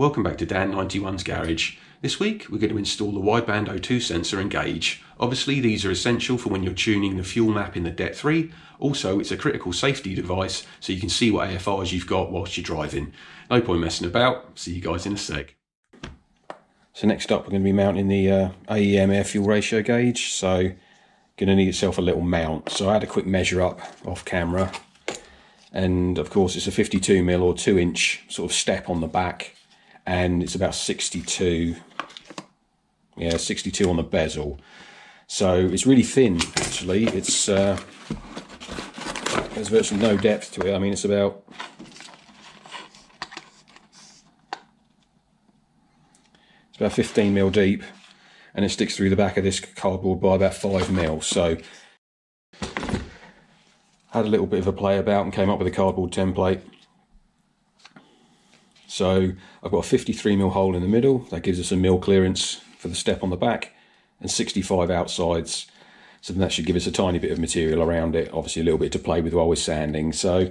Welcome back to Dan91's Garage. This week we're going to install the Wideband O2 sensor and gauge. Obviously these are essential for when you're tuning the fuel map in the DET3. Also it's a critical safety device so you can see what AFRs you've got whilst you're driving. No point messing about, see you guys in a sec. So next up we're going to be mounting the AEM air fuel ratio gauge, so you're going to need yourself a little mount. So I had a quick measure up off camera and of course it's a 52mm or 2-inch sort of step on the back. And it's about 62 on the bezel, so it's really thin actually. It's there's virtually no depth to it. I mean, it's about it's 15mm deep, and it sticks through the back of this cardboard by about 5mm. So had a little bit of a play about and came up with a cardboard template. So I've got a 53mm hole in the middle, that gives us a mil clearance for the step on the back, and 65 outsides, so that should give us a tiny bit of material around it, obviously a little bit to play with while we're sanding. So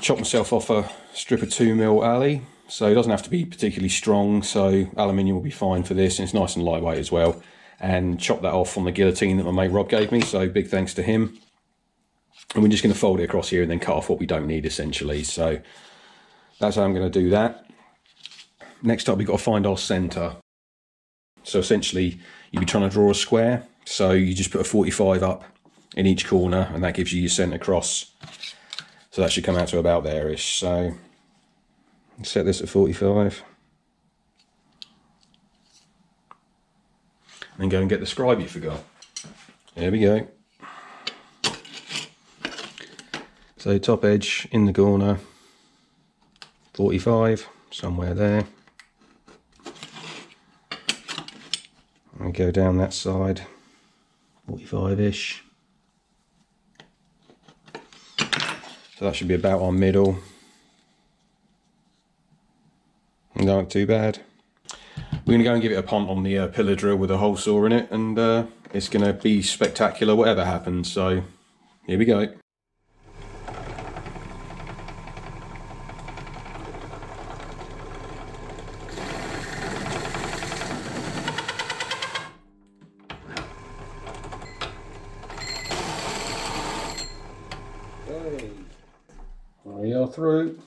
chopped myself off a strip of 2mm alley, so it doesn't have to be particularly strong, so aluminium will be fine for this, and it's nice and lightweight as well. And chopped that off on the guillotine that my mate Rob gave me, so big thanks to him. And we're just going to fold it across here and then cut off what we don't need essentially. So that's how I'm going to do that. Next up, we've got to find our centre. So essentially, you'll be trying to draw a square. So you just put a 45 up in each corner, and that gives you your centre cross. So that should come out to about there-ish. So set this at 45. And go and get the scribe you forgot. There we go. So top edge in the corner. 45, somewhere there. And go down that side, 45-ish. So that should be about our middle. Not too bad. We're going to go and give it a punt on the pillar drill with a hole saw in it, and it's going to be spectacular whatever happens, so here we go. We are through.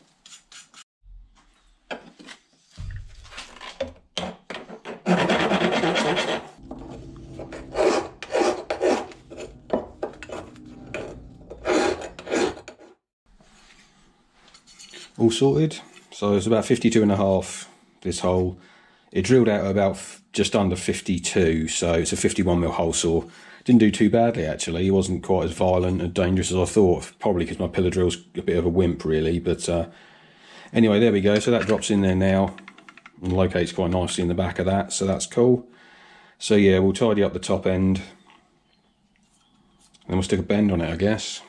All sorted. So it's about 52.5 this hole. It drilled out about just under 52, so it's a 51mm hole saw. Didn't do too badly actually. It wasn't quite as violent and dangerous as I thought, probably because my pillar drill's a bit of a wimp really, but anyway, there we go. So that drops in there now and locates quite nicely in the back of that, so that's cool. So yeah, we'll tidy up the top end and then we'll stick a bend on it, I guess.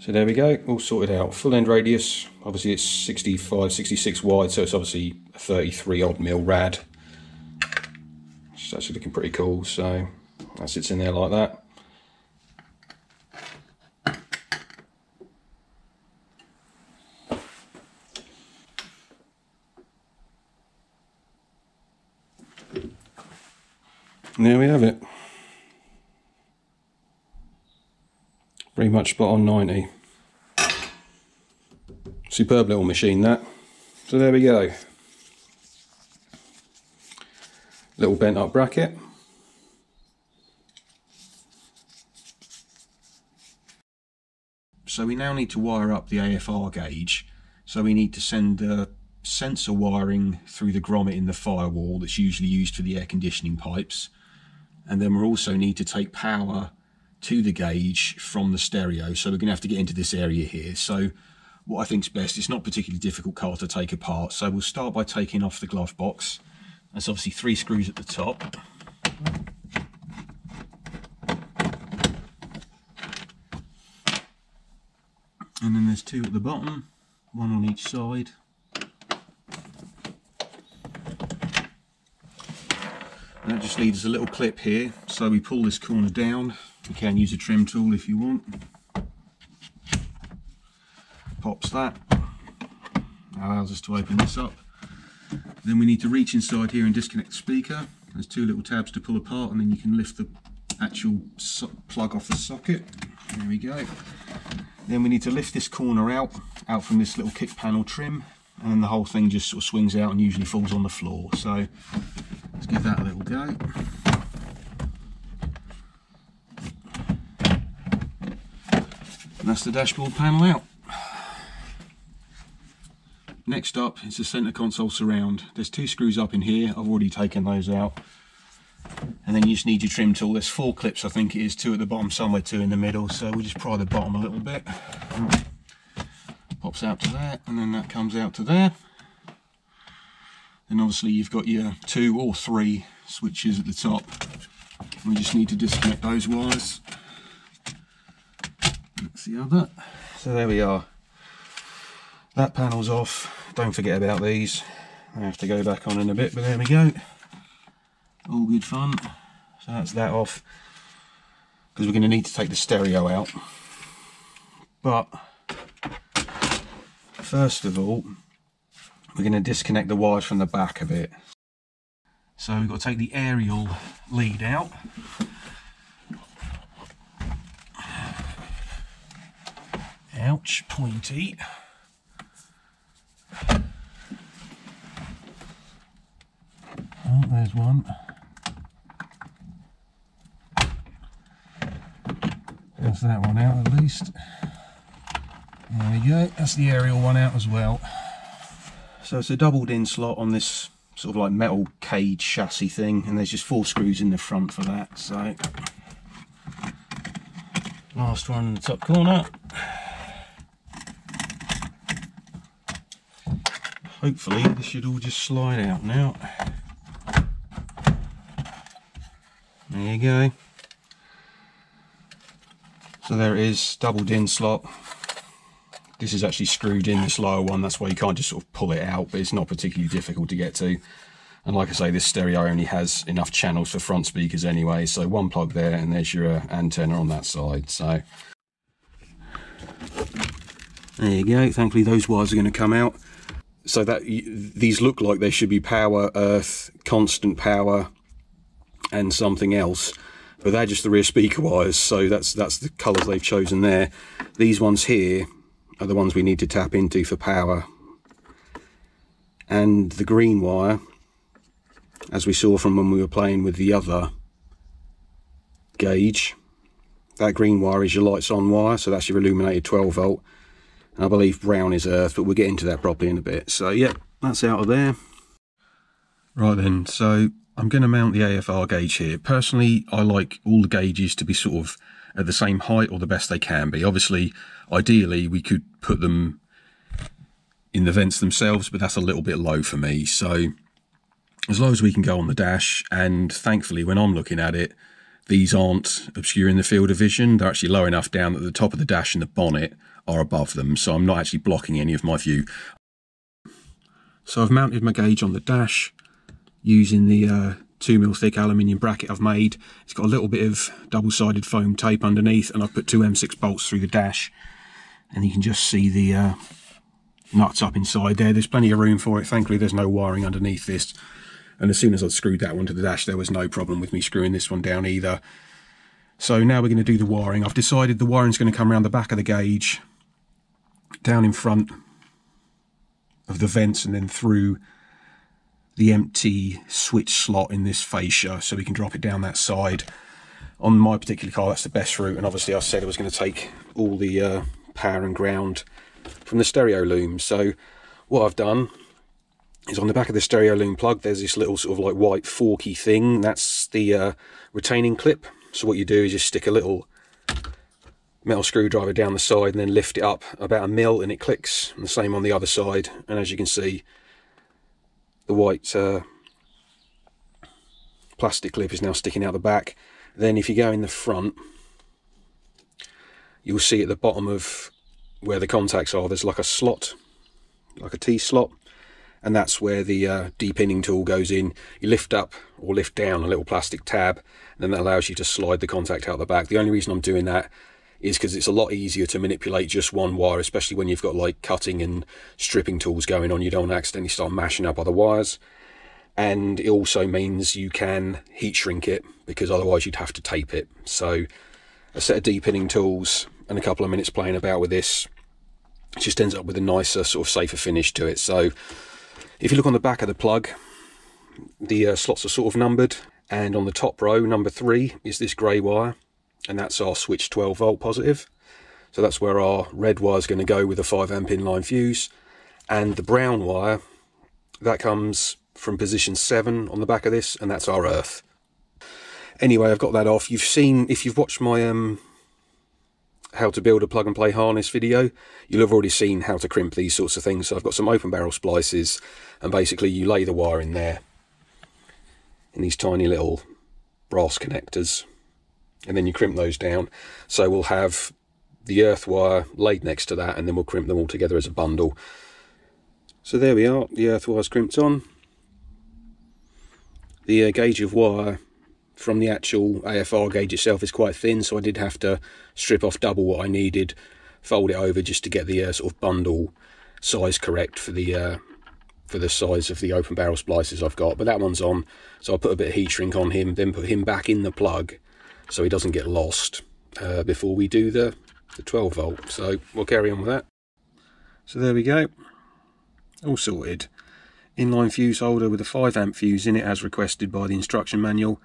So there we go, all sorted out. Full end radius, obviously it's 65, 66 wide, so it's obviously a 33 odd mil rad. It's actually looking pretty cool, so that sits in there like that. And there we have it. Pretty much spot on 90. Superb little machine that. So there we go. Little bent up bracket. So we now need to wire up the AFR gauge. So we need to send the sensor wiring through the grommet in the firewall that's usually used for the air conditioning pipes. And then we'll also need to take power to the gauge from the stereo, so we're going to have to get into this area here. So what I think's best, it's not a particularly difficult car to take apart, so we'll start by taking off the glove box. That's obviously 3 screws at the top, and then there's 2 at the bottom, 1 on each side. And that just leaves a little clip here, So we pull this corner down. You can use a trim tool if you want. Pops that, allows us to open this up. Then we need to reach inside here and disconnect the speaker. There's two little tabs to pull apart, and then you can lift the actual plug off the socket. There we go. Then we need to lift this corner out from this little kick panel trim, and then the whole thing just sort of swings out and usually falls on the floor. So let's give that a little go. And that's the dashboard panel out. Next up is the centre console surround. There's two screws up in here, I've already taken those out. And then you just need your trim tool. There's four clips, I think it is, two at the bottom, somewhere two in the middle. So we'll just pry the bottom a little bit. Pops out to there, and then that comes out to there. Then obviously you've got your 2 or 3 switches at the top. We just need to disconnect those wires. That's the other. So there we are. That panel's off. Don't forget about these. I have to go back on in a bit, but there we go. All good fun. So that's that off, because we're going to need to take the stereo out. But first of all, we're going to disconnect the wires from the back a bit. So we've got to take the aerial lead out. Ouch, pointy. Oh, there's one. That's that one out at least. There we go. That's the aerial one out as well. So it's a doubled in slot on this sort of like metal cage chassis thing, and there's just 4 screws in the front for that. So last one in the top corner. Hopefully this should all just slide out now. There you go. So there it is, doubled in slot. This is actually screwed in, this lower one, that's why you can't just sort of pull it out, but it's not particularly difficult to get to. And like I say, this stereo only has enough channels for front speakers anyway, so one plug there and there's your antenna on that side. So there you go, thankfully those wires are going to come out. So that these look like they should be power, earth, constant power, and something else, but they're just the rear speaker wires, so that's the colours they've chosen there. These ones here are the ones we need to tap into for power, and the green wire, as we saw from when we were playing with the other gauge, that green wire is your lights on wire, so that's your illuminated 12 volt, and I believe brown is earth, but we'll get into that properly in a bit. So yep, that's out of there. Right then, so I'm going to mount the AFR gauge here. Personally, I like all the gauges to be sort of at the same height or the best they can be. Obviously, ideally, we could put them in the vents themselves, but that's a little bit low for me. So as low as we can go on the dash, and thankfully, when I'm looking at it, these aren't obscuring the field of vision. They're actually low enough down that the top of the dash and the bonnet are above them, so I'm not actually blocking any of my view. So I've mounted my gauge on the dash, using the 2mm thick aluminium bracket I've made. It's got a little bit of double-sided foam tape underneath, and I've put 2 M6 bolts through the dash, and you can just see the nuts up inside there. There's plenty of room for it. Thankfully there's no wiring underneath this, and as soon as I'd screwed that one to the dash, there was no problem with me screwing this one down either. So now we're going to do the wiring. I've decided the wiring's going to come around the back of the gauge, down in front of the vents, and then through the empty switch slot in this fascia, so we can drop it down that side. On my particular car, that's the best route, and obviously I said I was going to take all the power and ground from the stereo loom. So what I've done is, on the back of the stereo loom plug, there's this little sort of like white forky thing. That's the retaining clip. So what you do is just stick a little metal screwdriver down the side and then lift it up about 1mm, and it clicks, and the same on the other side. And as you can see, the white plastic clip is now sticking out the back. Then if you go in the front, you'll see at the bottom of where the contacts are, there's like a slot, like a T-slot, and that's where the depinning tool goes in. You lift up or lift down a little plastic tab, and then that allows you to slide the contact out the back. The only reason I'm doing that is because it's a lot easier to manipulate just one wire, especially when you've got like cutting and stripping tools going on. You don't accidentally start mashing up other wires. And it also means you can heat shrink it, because otherwise you'd have to tape it. So a set of depinning tools and a couple of minutes playing about with this, it just ends up with a nicer, sort of safer finish to it. So if you look on the back of the plug, the slots are sort of numbered, and on the top row, number 3 is this grey wire, and that's our switch 12 volt positive. So that's where our red wire is going to go with a 5 amp inline fuse, and the brown wire that comes from position 7 on the back of this, and that's our earth. Anyway, I've got that off. You've seen, if you've watched my how to build a plug and play harness video, you'll have already seen how to crimp these sorts of things. So I've got some open barrel splices, and basically you lay the wire in there in these tiny little brass connectors, and then you crimp those down. So we'll have the earth wire laid next to that, and then we'll crimp them all together as a bundle. So there we are, the earth wire's crimped on. The gauge of wire from the actual AFR gauge itself is quite thin, so I did have to strip off double what I needed, fold it over just to get the sort of bundle size correct for the size of the open barrel splices I've got. But that one's on, so I put a bit of heat shrink on him, then put him back in the plug so he doesn't get lost before we do the 12 volt. So we'll carry on with that. So there we go, all sorted. Inline fuse holder with a 5 amp fuse in it as requested by the instruction manual.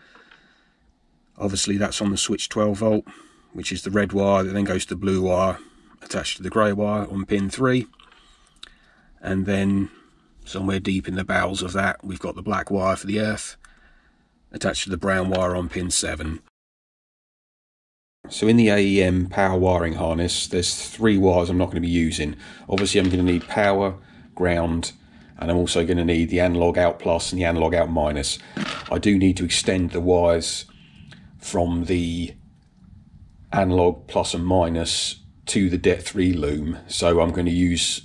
Obviously that's on the switch 12 volt, which is the red wire that then goes to the blue wire attached to the grey wire on pin 3. And then somewhere deep in the bowels of that we've got the black wire for the earth attached to the brown wire on pin 7. So in the AEM power wiring harness there's 3 wires I'm not going to be using. Obviously I'm going to need power, ground, and I'm also going to need the analog out plus and the analog out minus. I do need to extend the wires from the analog plus and minus to the DET3 loom, so I'm going to use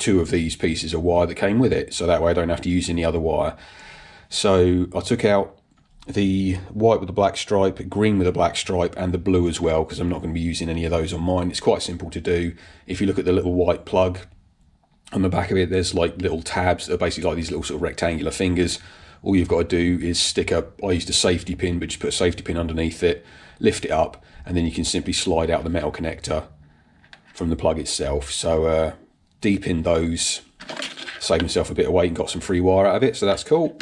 2 of these pieces of wire that came with it, so that way I don't have to use any other wire. So I took out the white with the black stripe, green with the black stripe, and the blue as well, because I'm not going to be using any of those on mine. It's quite simple to do. If you look at the little white plug, on the back of it, there's like little tabs that are basically like these little sort of rectangular fingers. All you've got to do is stick a, I used a safety pin, but just put a safety pin underneath it, lift it up, and then you can simply slide out the metal connector from the plug itself. So deep in those, saved myself a bit of weight and got some free wire out of it, so that's cool.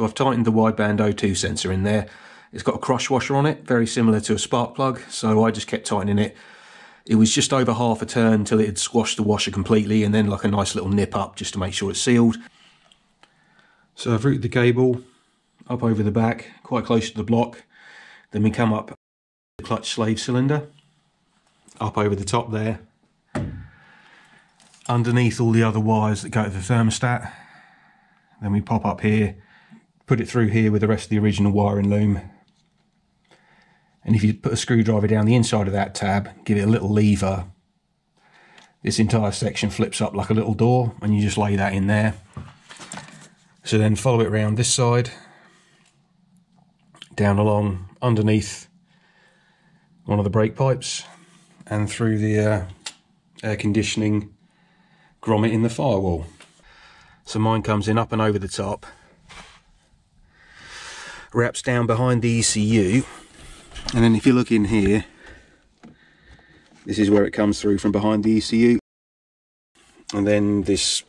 So I've tightened the Wideband O2 sensor in there. It's got a crush washer on it, very similar to a spark plug, so I just kept tightening it. It was just over half a turn till it had squashed the washer completely, and then like a nice little nip up just to make sure it's sealed. So I've routed the cable up over the back, quite close to the block. Then we come up the clutch slave cylinder, up over the top there, underneath all the other wires that go to the thermostat. Then we pop up here, put it through here with the rest of the original wiring loom. And if you put a screwdriver down the inside of that tab, give it a little lever, this entire section flips up like a little door, and you just lay that in there. So then follow it around this side, down along underneath one of the brake pipes, and through the air conditioning grommet in the firewall. So mine comes in up and over the top, wraps down behind the ECU, and then if you look in here, this is where it comes through from behind the ECU. And then this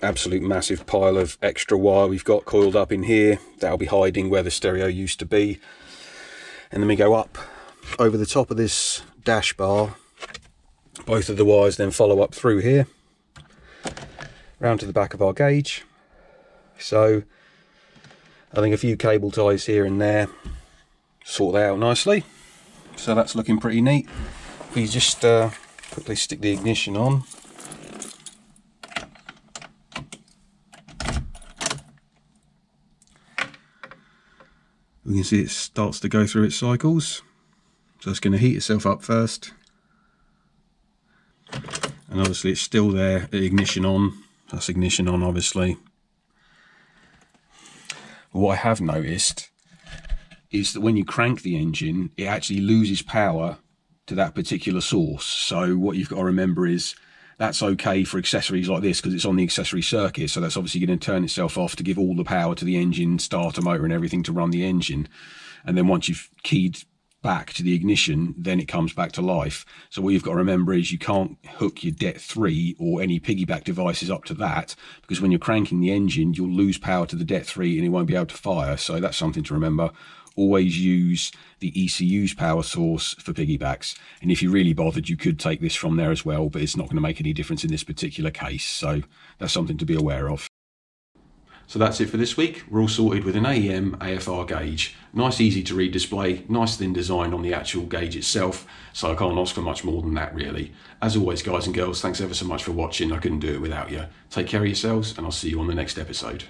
absolute massive pile of extra wire we've got coiled up in here, that'll be hiding where the stereo used to be. And then we go up over the top of this dash bar. Both of the wires then follow up through here, round to the back of our gauge. So I think a few cable ties here and there sort that out nicely, so that's looking pretty neat. We just quickly stick the ignition on, we can see it starts to go through its cycles, so it's going to heat itself up first, and obviously it's still there at ignition on, That's ignition on, obviously. What I have noticed is that when you crank the engine, it actually loses power to that particular source. So what you've got to remember is that's okay for accessories like this because it's on the accessory circuit. So that's obviously going to turn itself off to give all the power to the engine, starter motor and everything to run the engine. And then once you've keyed back to the ignition, then it comes back to life. So what you've got to remember is you can't hook your DET3 or any piggyback devices up to that, because when you're cranking the engine, you'll lose power to the DET3 and it won't be able to fire. So that's something to remember. Always use the ECU's power source for piggybacks. And if you're really bothered, you could take this from there as well, but it's not going to make any difference in this particular case. So that's something to be aware of. So that's it for this week. We're all sorted with an AEM AFR gauge. Nice, easy to read display, nice thin design on the actual gauge itself. So I can't ask for much more than that, really. As always, guys and girls, thanks ever so much for watching. I couldn't do it without you. Take care of yourselves, and I'll see you on the next episode.